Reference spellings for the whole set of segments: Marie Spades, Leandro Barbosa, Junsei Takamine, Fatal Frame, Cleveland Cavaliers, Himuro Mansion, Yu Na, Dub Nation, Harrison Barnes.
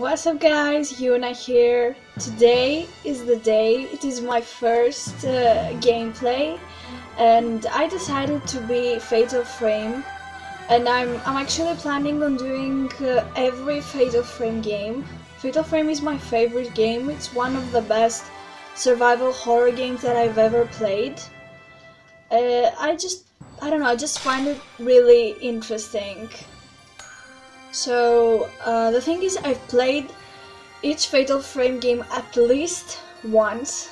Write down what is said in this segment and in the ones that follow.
What's up guys, Yu Na here. Today is the day, it is my first gameplay and I decided to be Fatal Frame, and I'm actually planning on doing every Fatal Frame game. Fatal Frame is my favorite game, it's one of the best survival horror games that I've ever played. I don't know, I just find it really interesting. So the thing is, I've played each Fatal Frame game at least once,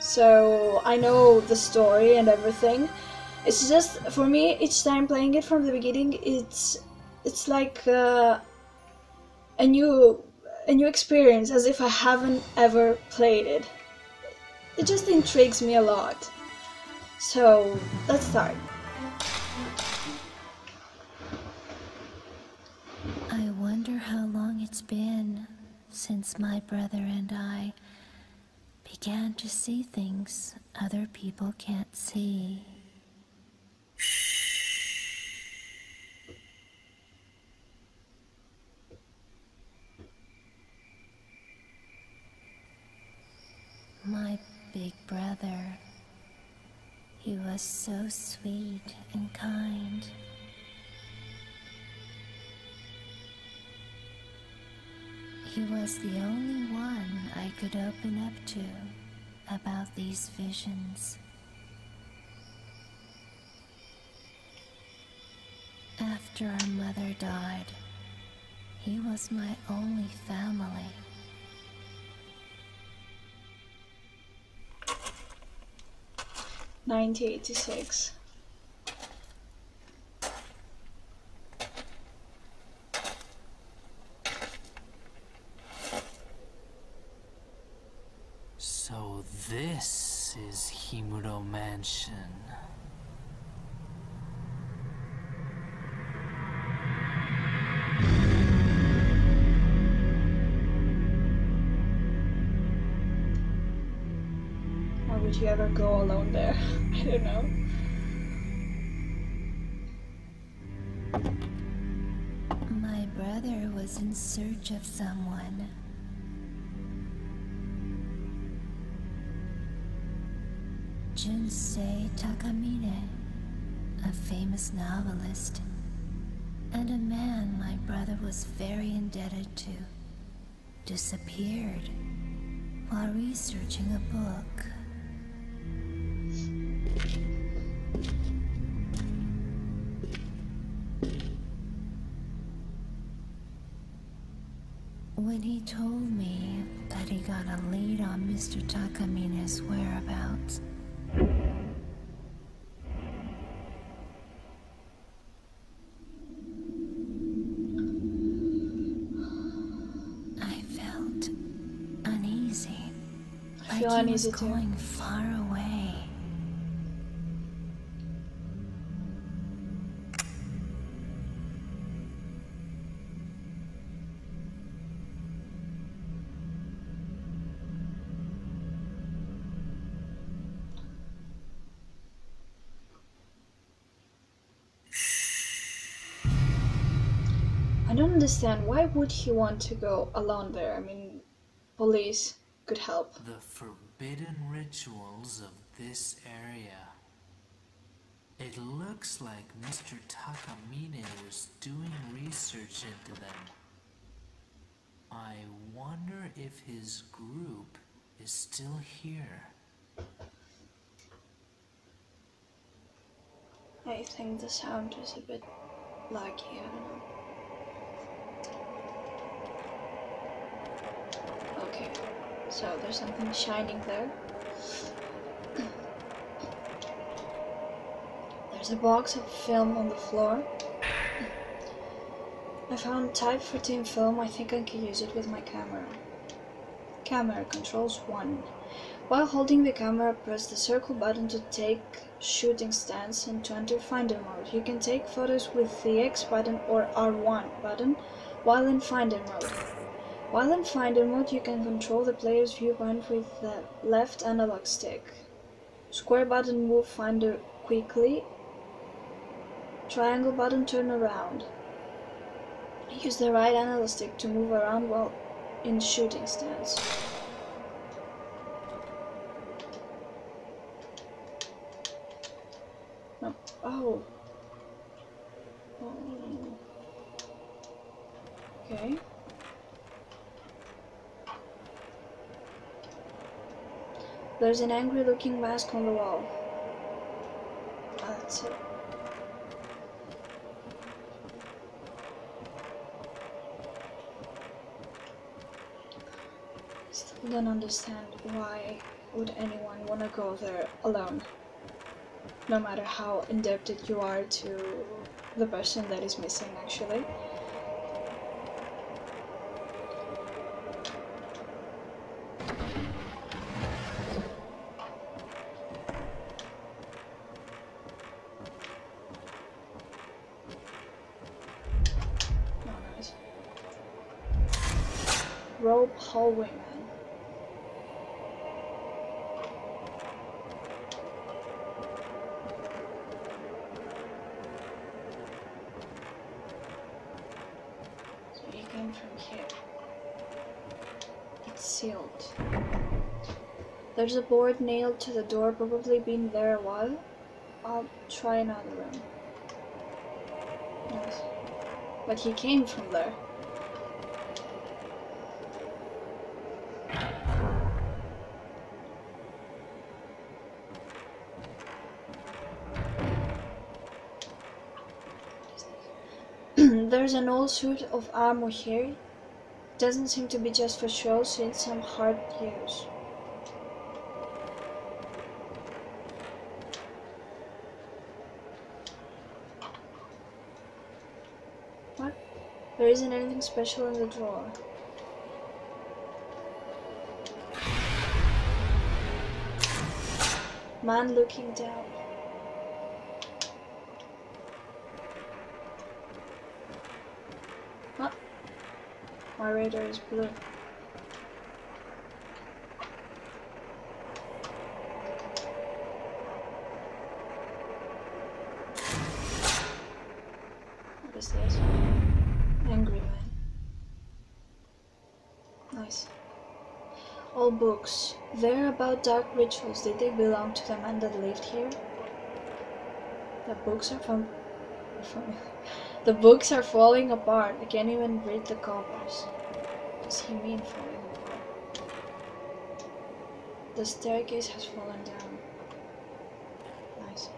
so I know the story and everything. It's just, for me, each time playing it from the beginning, it's like a new experience, as if I haven't ever played it. It just intrigues me a lot. So let's start. How long it's been since my brother and I began to see things other people can't see. My big brother, he was so sweet and kind. He was the only one I could open up to about these visions. After our mother died, he was my only family. (1986) So this is Himuro Mansion. Why would you ever go alone there? I don't know. My brother was in search of someone. Junsei Takamine, a famous novelist, and a man my brother was very indebted to, disappeared while researching a book. When he told me that he got a lead on Mr. Takamine's whereabouts, he was going far away. I don't understand, why would he want to go alone there? I mean, police could help. The forbidden rituals of this area. It looks like Mr. Takamine was doing research into them. I wonder if his group is still here. I think the sound is a bit laggy, I don't know. So there's something shining there. There's a box of film on the floor. I found type 14 film, I think I can use it with my camera. Camera controls 1. While holding the camera, press the circle button to take shooting stance and to enter finder mode. You can take photos with the X button or R1 button while in finder mode. While in finder mode, you can control the player's viewpoint with the left analog stick. Square button move finder quickly. Triangle button turn around. Use the right analog stick to move around while in shooting stance. No. Oh. Oh. Okay. There's an angry looking mask on the wall. That's it. Still don't understand why would anyone wanna go there alone. No matter how indebted you are to the person that is missing, actually. Rope hallway man. So he came from here. It's sealed. There's a board nailed to the door, probably been there a while. I'll try another room. Yes. But he came from there. There's an old suit of armor here. Doesn't seem to be just for show, since some hard use. What? There isn't anything special in the drawer. Man looking down. My radar is blue. What is this? Angry man. Nice. All books. They're about dark rituals. Did they belong to the man that lived here? The books are from the books are falling apart. I can't even read the covers. What does he mean falling apart? The staircase has fallen down. Nice.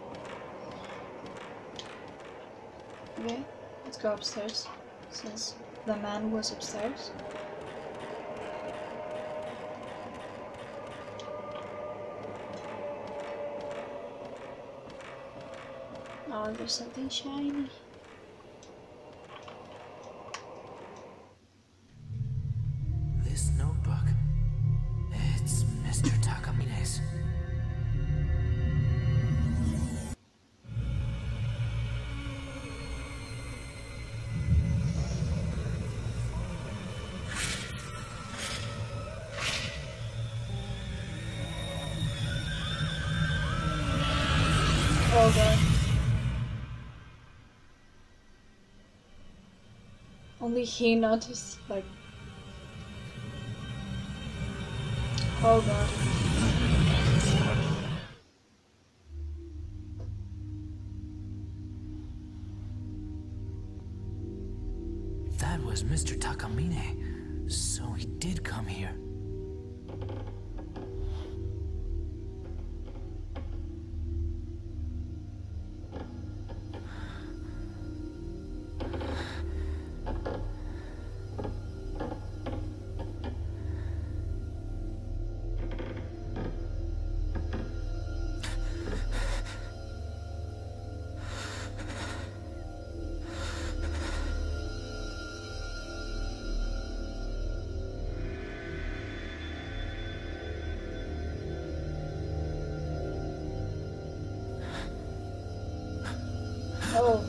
Okay, let's go upstairs, since the man was upstairs. Oh, there's something shiny. This notebook, it's Mr. Takamine's. Oh God. Only he noticed, like. Oh God. That was Mr. Takamine, so he did come here. Oh.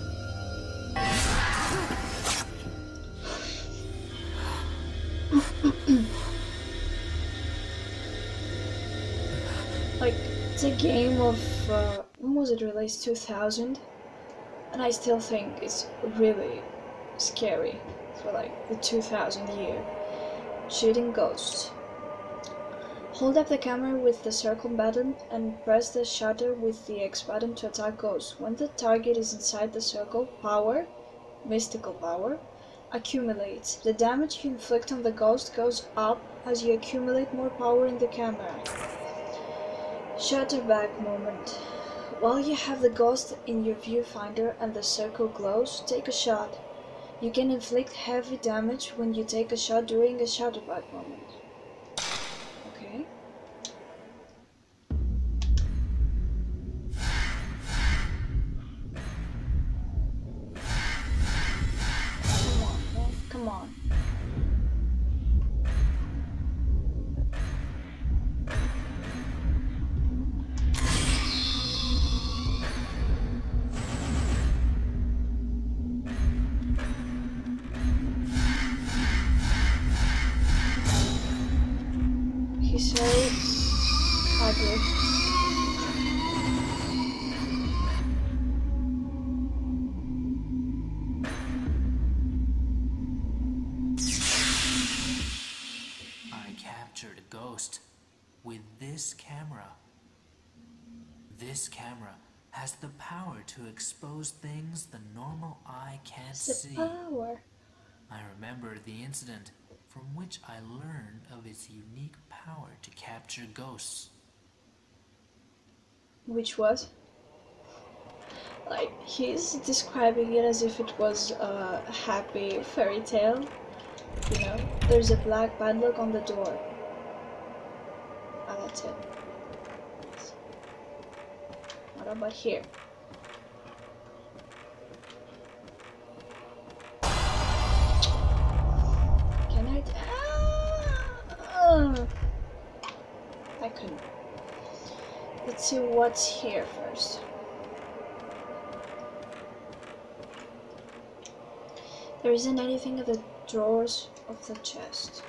Like, it's a game of, when was it released? 2000? And I still think it's really scary for like the 2000 year. shooting ghosts. Hold up the camera with the circle button and press the shutter with the X button to attack ghosts. When the target is inside the circle, power, mystical power, accumulates. The damage you inflict on the ghost goes up as you accumulate more power in the camera. Shutter back moment. While you have the ghost in your viewfinder and the circle glows, take a shot. You can inflict heavy damage when you take a shot during a shutter back moment. With this camera has the power to expose things the normal eye can't see. I remember the incident from which I learned of its unique power to capture ghosts. Which was? Like, he's describing it as if it was a happy fairy tale. You know, there's a black padlock on the door. That's it. What about here? Can I? I couldn't. Let's see what's here first. There isn't anything in the drawers of the chest.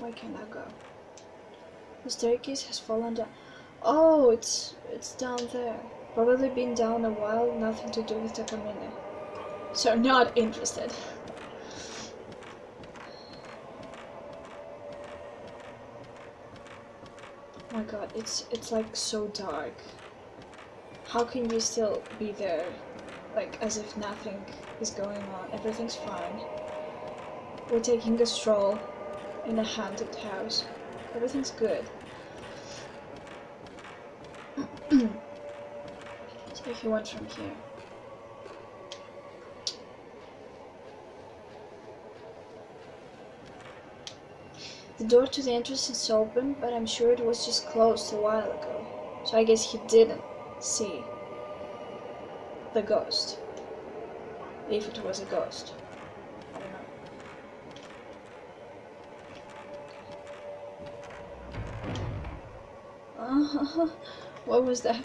Where can I go? The staircase has fallen down. Oh, it's down there. Probably been down a while, nothing to do with Takamine. So not interested. Oh my god, it's like so dark. How can you still be there? Like as if nothing is going on. Everything's fine. We're taking a stroll in a haunted house. Everything's good. So if you want from here. The door to the entrance is open, but I'm sure it was just closed a while ago. So I guess he didn't see the ghost. If it was a ghost. What was that?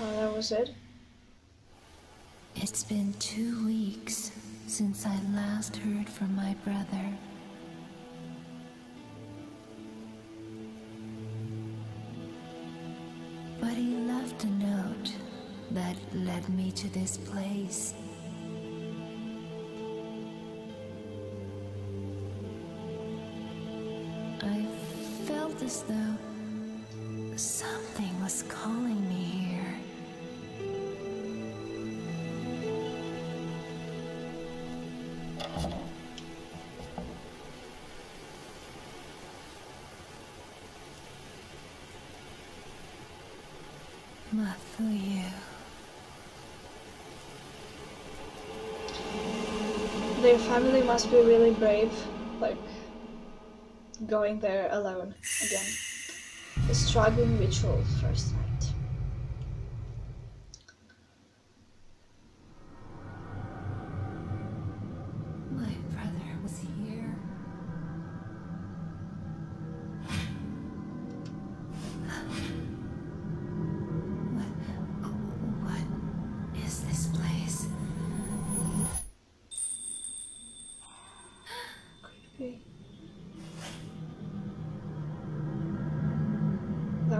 Oh, that was it. It's been 2 weeks since I last heard from my brother. But he left a note that led me to this place. I felt as though something was calling me here. Their family must be really brave, like going there alone again. The struggling ritual first night. My brother was here.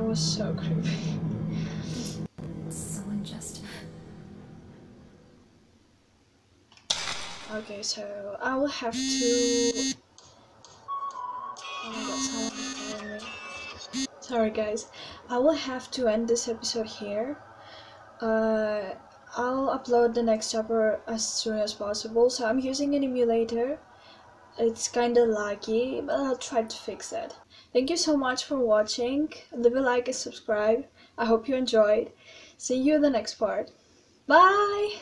was so creepy. Someone just... Okay, so I will have to... Oh my god, someone called me. Sorry guys. I will have to end this episode here. I'll upload the next chapter as soon as possible. So I'm using an emulator. It's kinda laggy, but I'll try to fix that. Thank you so much for watching. Leave a like and subscribe. I hope you enjoyed. See you in the next part. Bye!